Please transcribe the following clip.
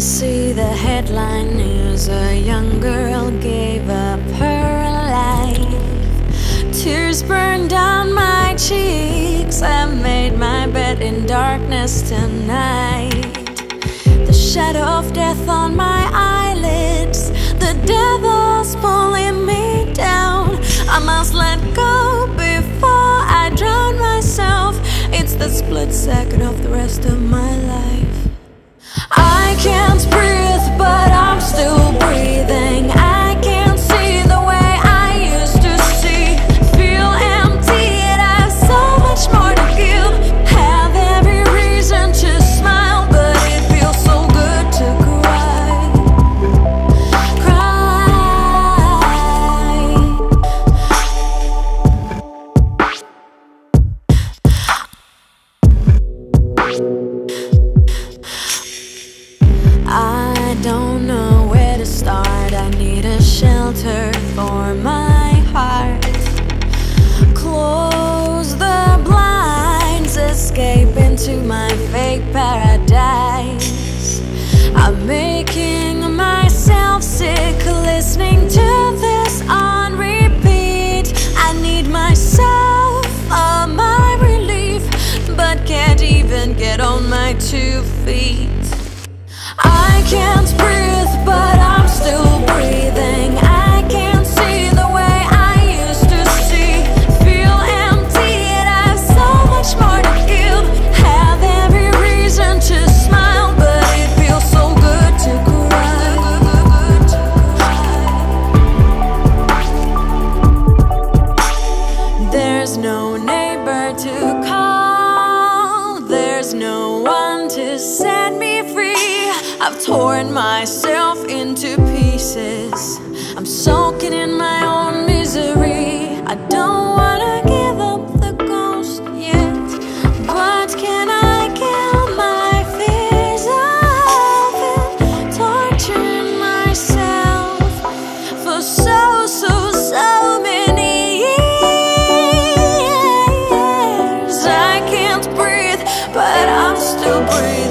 to see the headline news. A young girl gave up her life. Tears burned down my cheeks. I made my bed in darkness tonight. The shadow of death on my eyelids. The devil's pulling me down. I must let go before I drown myself. It's the split second of the rest of my life. I can't breathe, but I'm still breathing. I can't see the way I used to see. Feel empty, and I have so much more to give. Have every reason to smile, but it feels so good to cry. I don't know where to start. I need a shelter for my heart. Close the blinds, escape into my fake paradise. I'm making myself sick, listening to this on repeat. I need myself my relief, but can't even get on my 2 feet. I can't breathe, but I'm still breathing. I can't see the way I used to see. Feel empty, and I have so much more to give. Have every reason to smile, but it feels so good to cry. There's no neighbor to call. There's no one to set me free. I've torn myself into pieces. I'm soaking in my own misery. I don't wanna give up the ghost yet, but can I kill my fears of it? Torturing myself for so many years. I can't breathe, but I'm still breathing.